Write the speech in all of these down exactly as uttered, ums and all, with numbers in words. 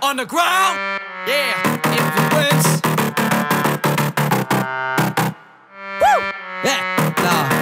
On the ground? Yeah, influence. Woo! Yeah, nah.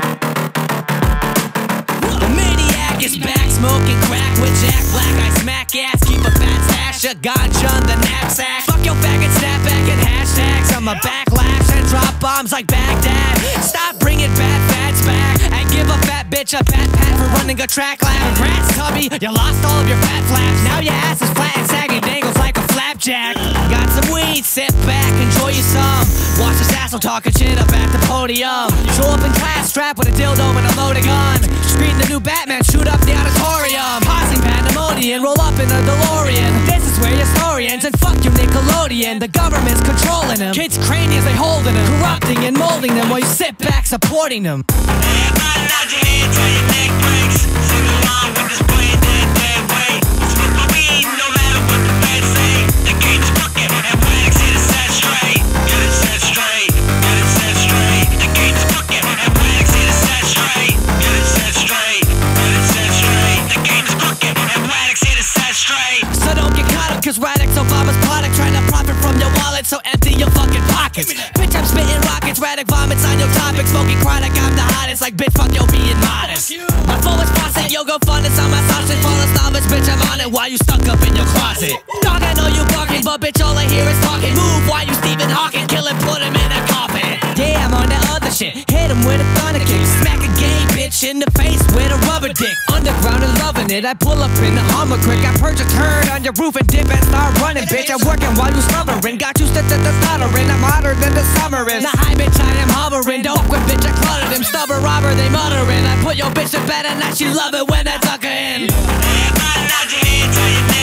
The maniac is back, smoking crack with Jack Black. I smack ass, keep a fat stash, a gotcha on the knapsack. Fuck your faggot, snap back and hashtags. I'm a backlash and drop bombs like Baghdad. Stop bringing fat fats back. I give a fat bitch a fat pat for running a track lab. Congrats, Tubby, you lost all of your fat flaps. Now your ass is flat and saggy, dangles like a flapjack. Got some weed, sit back, enjoy you some. Watch this asshole talking shit up at the podium. Show up in class, strapped with a dildo and a loaded gun. Screen the new Batman, shoot up the auditorium. Causing pandemonium, roll up in a DeLorean. This is where your story ends, and fuck you, Nickelodeon. The government's controlling them. Kids' craniums, they holding them. Corrupting and molding them while you sit back supporting them. Everybody nod your head till your neck breaks. Sing along with this play that that way. Spit my weed no matter what the feds say. The game's crooked and wax, it is set straight. Get it set straight, get it set straight. The game's crooked and wax, it is set straight. Get it set straight, get it set straight. The game's crooked and wax, it is set straight. So don't get caught up cause Radix Obama's product. Trying to profit from your wallet, so empty your fucking pockets. Bitch, I'm spitting rockets, Radix vomits on your topic. Smoking chronic, I'm the hottest. Like bitch, fuck yo, being modest. My full is faucet, yo, go fund it's on my sausage. Fall of knowledge, bitch, I'm on it. Why you stuck up in your closet? Dog, I know you barking, but bitch, all I hear is talking. Move, why you Stephen Hawking? Kill him, put him in a coffin. Yeah, I'm on that other shit. Hit him with a thunder kick. Smack a gay bitch in the face with a rubber dick. Underground and loving it, I pull up in the Hummer Crick. I purge a turd on your roof and dip and start running, bitch. I'm working while you slumbering. Got you stuck at the stuttering. I'm hotter than the summer is. Now hi, bitch, I am hovering. Don't fuck with bitch, I cluttered him. Stubber robber, they muttering. I put your bitch to bed and now she love it when I tuck her in. Everybody nod your head till you